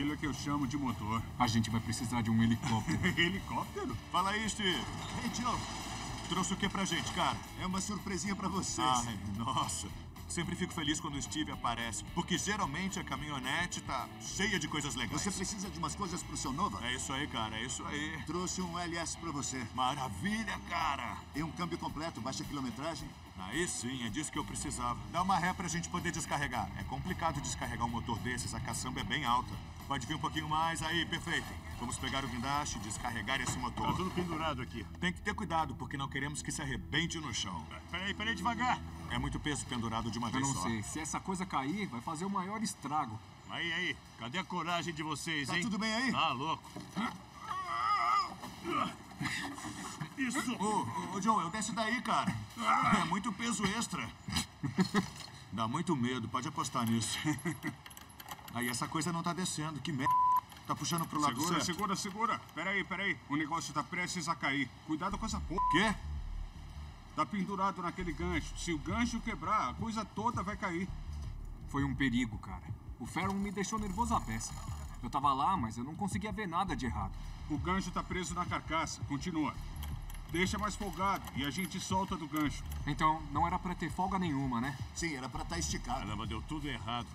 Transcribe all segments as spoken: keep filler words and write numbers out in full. Aquilo é que eu chamo de motor. A gente vai precisar de um helicóptero. Helicóptero? Fala aí, Steve. Ei, Joe. Trouxe o que pra gente, cara? É uma surpresinha pra vocês. Ai, nossa. Sempre fico feliz quando o Steve aparece, porque geralmente a caminhonete tá cheia de coisas legais. Você precisa de umas coisas pro seu Nova? É isso aí, cara, é isso aí. Trouxe um L S pra você. Maravilha, cara! E um câmbio completo, baixa quilometragem? Aí sim, é disso que eu precisava. Dá uma ré pra gente poder descarregar. É complicado descarregar um motor desses, a caçamba é bem alta. Pode vir um pouquinho mais, aí, perfeito. Vamos pegar o guindaste e descarregar esse motor. Tá tudo pendurado aqui. Tem que ter cuidado, porque não queremos que se arrebente no chão. Peraí, peraí, devagar. É muito peso pendurado de uma eu vez só. Eu não sei, se essa coisa cair, vai fazer o maior estrago. Aí, aí, cadê a coragem de vocês, tá hein? Tá tudo bem aí? Tá louco. Isso! Ô, oh, oh, John, eu desço daí, cara. É muito peso extra. Dá muito medo, pode apostar nisso. Aí essa coisa não tá descendo, que merda. Tá puxando pro lado certo. Segura, segura. Peraí, peraí. O negócio tá prestes a cair. Cuidado com essa porra. Quê? Tá pendurado naquele gancho. Se o gancho quebrar, a coisa toda vai cair. Foi um perigo, cara. O Ferron me deixou nervoso a peça. Eu tava lá, mas eu não conseguia ver nada de errado. O gancho tá preso na carcaça. Continua. Deixa mais folgado e a gente solta do gancho. Então, não era pra ter folga nenhuma, né? Sim, era pra estar esticado. Caramba, deu tudo errado.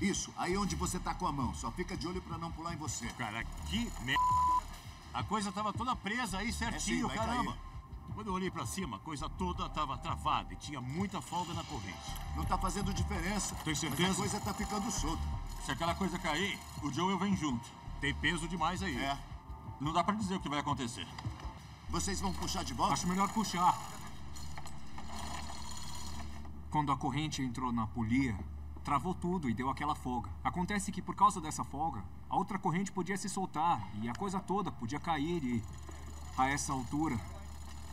Isso, aí onde você tá com a mão. Só fica de olho pra não pular em você. Cara, que merda. A coisa tava toda presa aí certinho, é sim, caramba. Cair. Quando eu olhei pra cima, a coisa toda tava travada e tinha muita folga na corrente. Não tá fazendo diferença. Tem certeza? Mas a coisa tá ficando solta. Se aquela coisa cair, o Joe vem junto. Tem peso demais aí. É. Não dá pra dizer o que vai acontecer. Vocês vão puxar de volta? Acho melhor puxar. Quando a corrente entrou na polia, travou tudo e deu aquela folga. Acontece que por causa dessa folga, a outra corrente podia se soltar e a coisa toda podia cair e... A essa altura,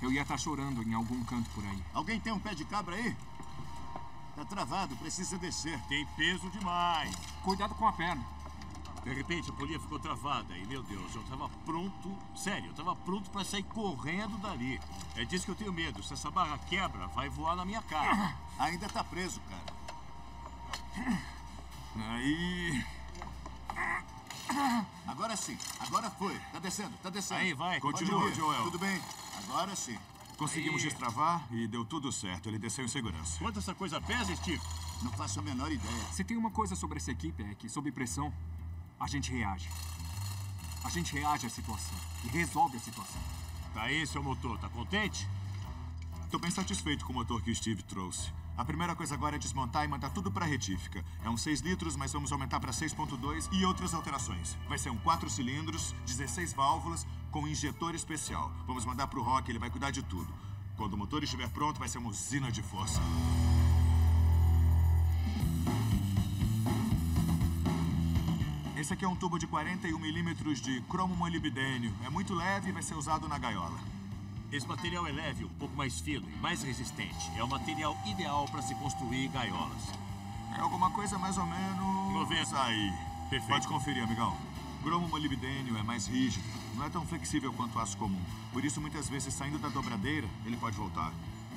eu ia estar chorando em algum canto por aí. Alguém tem um pé de cabra aí? Tá travado, precisa descer. Tem peso demais. Cuidado com a perna. De repente, a polia ficou travada e, meu Deus, eu tava pronto... Sério, eu tava pronto pra sair correndo dali. É disso que eu tenho medo. Se essa barra quebra, vai voar na minha cara. Ainda tá preso, cara. Aí. Agora sim, agora foi. Tá descendo, tá descendo. Aí, vai. Continua, Joel. Tudo bem? Agora sim. Conseguimos aí destravar e deu tudo certo. Ele desceu em segurança. Quanto essa coisa pesa, Steve? Não faço a menor ideia. Se tem uma coisa sobre essa equipe é que, sob pressão, a gente reage. A gente reage à situação e resolve a situação. Tá aí, seu motor. Tá contente? Tô bem satisfeito com o motor que o Steve trouxe. A primeira coisa agora é desmontar e mandar tudo para a retífica. É uns seis litros, mas vamos aumentar para seis ponto dois e outras alterações. Vai ser um quatro cilindros, dezesseis válvulas, com injetor especial. Vamos mandar para o Rock, ele vai cuidar de tudo. Quando o motor estiver pronto, vai ser uma usina de força. Esse aqui é um tubo de quarenta e um milímetros de cromo molibdênio. É muito leve e vai ser usado na gaiola. Esse material é leve, um pouco mais fino e mais resistente. É o material ideal para se construir gaiolas. É alguma coisa mais ou menos... noventa. Aí. Perfeito. Pode conferir, amigão. Cromo molibdênio é mais rígido. Não é tão flexível quanto o aço comum. Por isso, muitas vezes, saindo da dobradeira, ele pode voltar.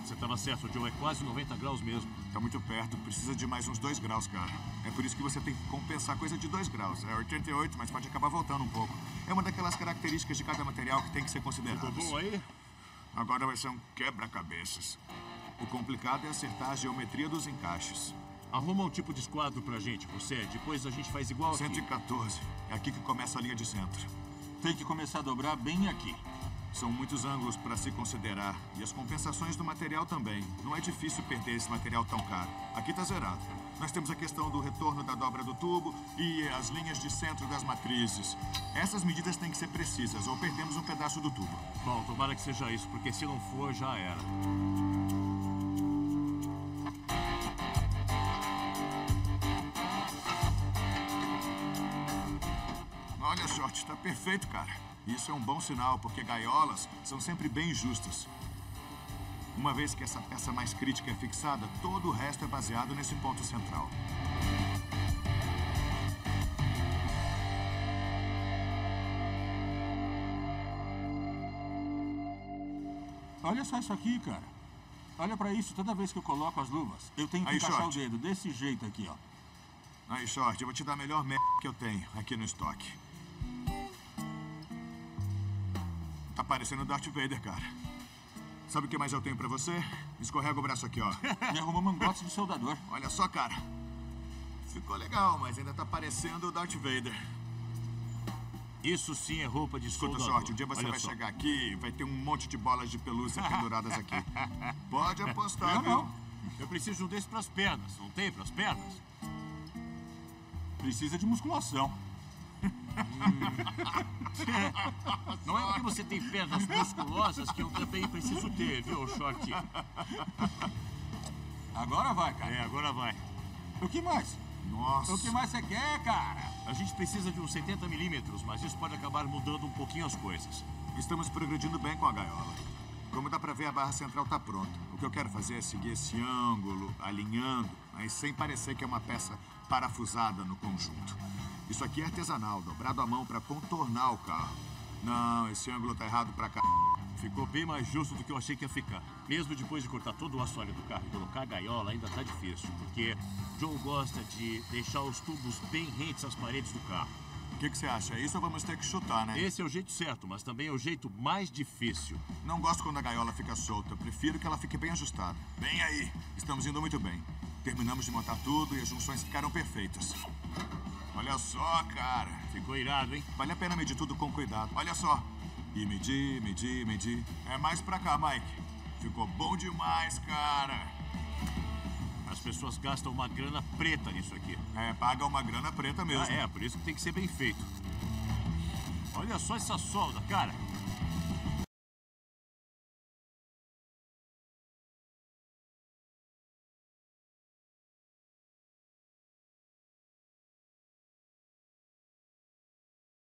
Você estava certo, o Joe. É quase noventa graus mesmo. Está muito perto. Precisa de mais uns dois graus, cara. É por isso que você tem que compensar coisa de dois graus. É oitenta e oito, mas pode acabar voltando um pouco. É uma daquelas características de cada material que tem que ser considerada. Ficou bom aí? Agora vai ser um quebra-cabeças. O complicado é acertar a geometria dos encaixes. Arruma um tipo de esquadro pra gente, você. Depois a gente faz igual aqui. cento e quatorze. É aqui que começa a linha de centro. Tem que começar a dobrar bem aqui. São muitos ângulos pra se considerar. E as compensações do material também. Não é difícil perder esse material tão caro. Aqui tá zerado. Nós temos a questão do retorno da dobra do tubo e as linhas de centro das matrizes. Essas medidas têm que ser precisas, ou perdemos um pedaço do tubo. Bom, tomara que seja isso, porque se não for, já era. Olha a sorte, tá perfeito, cara. Isso é um bom sinal, porque gaiolas são sempre bem justas. Uma vez que essa peça mais crítica é fixada, todo o resto é baseado nesse ponto central. Olha só isso aqui, cara. Olha pra isso toda vez que eu coloco as luvas. Eu tenho que encaixar o dedo desse jeito aqui, ó. Aí, Short, eu vou te dar a melhor merda que eu tenho aqui no estoque. Tá parecendo o Darth Vader, cara. Sabe o que mais eu tenho pra você? Escorrega o braço aqui, ó. E arrumou mangote do soldador. Olha só, cara. Ficou legal, mas ainda tá parecendo o Darth Vader. Isso sim é roupa de soldador. Escuta, Short, um dia você Olha vai só. chegar aqui e vai ter um monte de bolas de pelúcia penduradas aqui. Pode apostar, eu viu? Não. Eu preciso de um desse pras pernas. Não tem pras pernas? Precisa de musculação. Não é porque você tem pernas musculosas que eu também preciso ter, viu, Short? Agora vai, cara. É, agora vai. O que mais? Nossa. O que mais você quer, cara? A gente precisa de uns setenta milímetros, mas isso pode acabar mudando um pouquinho as coisas. Estamos progredindo bem com a gaiola. Como dá pra ver, a barra central tá pronta. O que eu quero fazer é seguir esse ângulo, alinhando, mas sem parecer que é uma peça parafusada no conjunto. Isso aqui é artesanal, dobrado à mão pra contornar o carro. Não, esse ângulo tá errado pra cá. Ficou bem mais justo do que eu achei que ia ficar. Mesmo depois de cortar todo o assoalho do carro e colocar a gaiola, ainda tá difícil, porque Joe gosta de deixar os tubos bem rentes às paredes do carro. O que, que você acha? Isso vamos ter que chutar, né? Esse é o jeito certo, mas também é o jeito mais difícil. Não gosto quando a gaiola fica solta. Prefiro que ela fique bem ajustada. Bem aí! Estamos indo muito bem. Terminamos de montar tudo e as junções ficaram perfeitas. Olha só, cara. Ficou irado, hein? Vale a pena medir tudo com cuidado. Olha só. E medir, medir, medir. É mais pra cá, Mike. Ficou bom demais, cara. As pessoas gastam uma grana preta nisso aqui. É, paga uma grana preta mesmo. Ah, é, por isso que tem que ser bem feito. Olha só essa solda, cara.